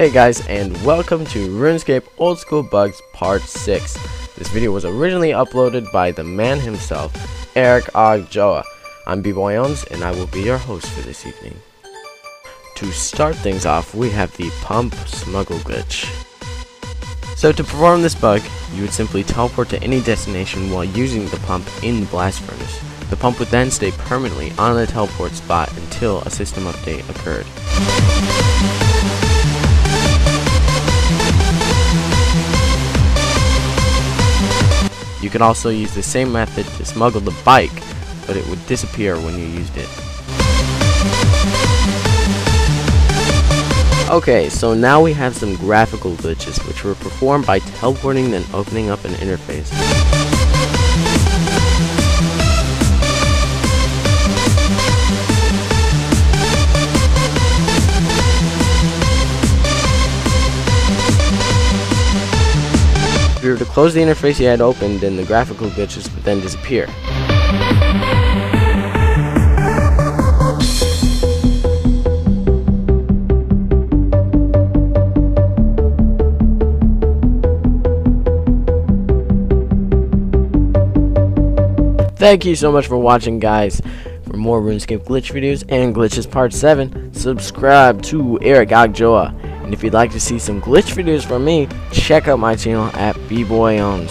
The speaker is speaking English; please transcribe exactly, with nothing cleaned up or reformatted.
Hey guys, and welcome to RuneScape Old School Bugs Part six. This video was originally uploaded by the man himself, Erik zero J O A. I'm Bboyownz, and I will be your host for this evening. To start things off, we have the Pump Smuggle Glitch. So to perform this bug, you would simply teleport to any destination while using the pump in the Blast Furnace. The pump would then stay permanently on the teleport spot until a system update occurred. You can also use the same method to smuggle the bike, but it would disappear when you used it. Okay, so now we have some graphical glitches which were performed by teleporting then opening up an interface. If you were to close the interface you had opened, then the graphical glitches would then disappear. Thank you so much for watching, guys. For more RuneScape glitch videos and glitches part seven, subscribe to Erik zero J O A. And if you'd like to see some glitch videos from me, check out my channel at Bboyownz.